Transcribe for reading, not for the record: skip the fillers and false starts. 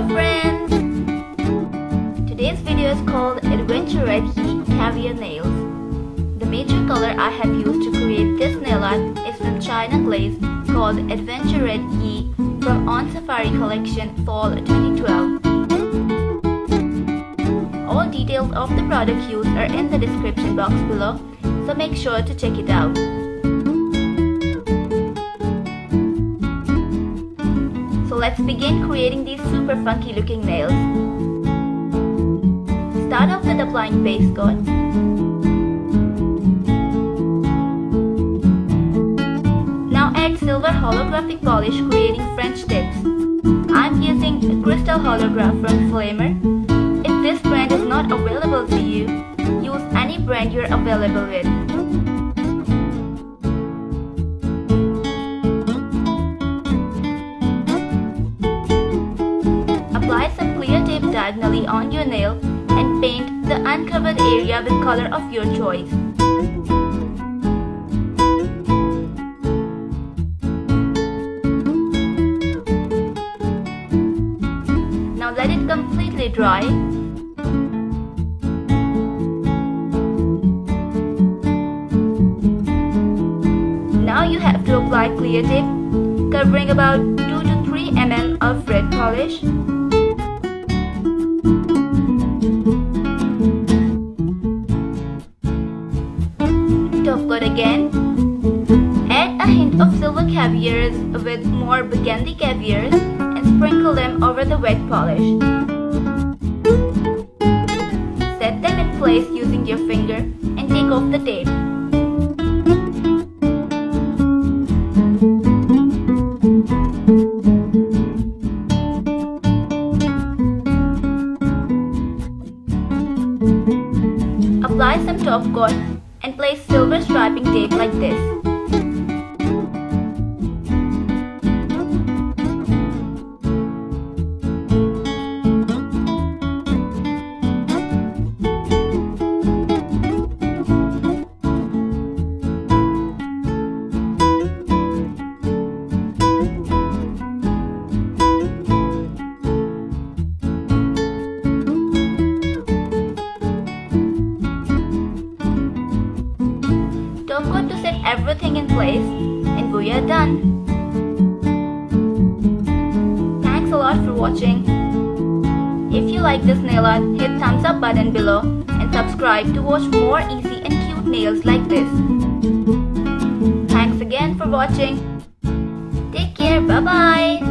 Hello friends! Today's video is called Adventure Red-y Caviar Nails. The major color I have used to create this nail art is from China Glaze called Adventure Red-y from On Safari Collection Fall 2012. All details of the product used are in the description box below, so make sure to check it out. So let's begin creating these super funky looking nails. Start off with applying base coat. Now add silver holographic polish, creating French tips. I'm using Crystal Holograph from Flamour. If this brand is not available to you, use any brand you're available with. Apply some clear tape diagonally on your nail and paint the uncovered area with color of your choice. Now let it completely dry. Now you have to apply clear tape covering about 2 to 3 mm of red polish. Top coat again. Add a hint of silver caviars with more burgundy caviars and sprinkle them over the wet polish. Set them in place using your finger and take off the tape. Apply some top coat and place silver striping tape like this. Top coat to set everything in place, and we are done. Thanks a lot for watching. If you like this nail art, hit thumbs up button below and subscribe to watch more easy and cute nails like this. Thanks again for watching. Take care, bye bye.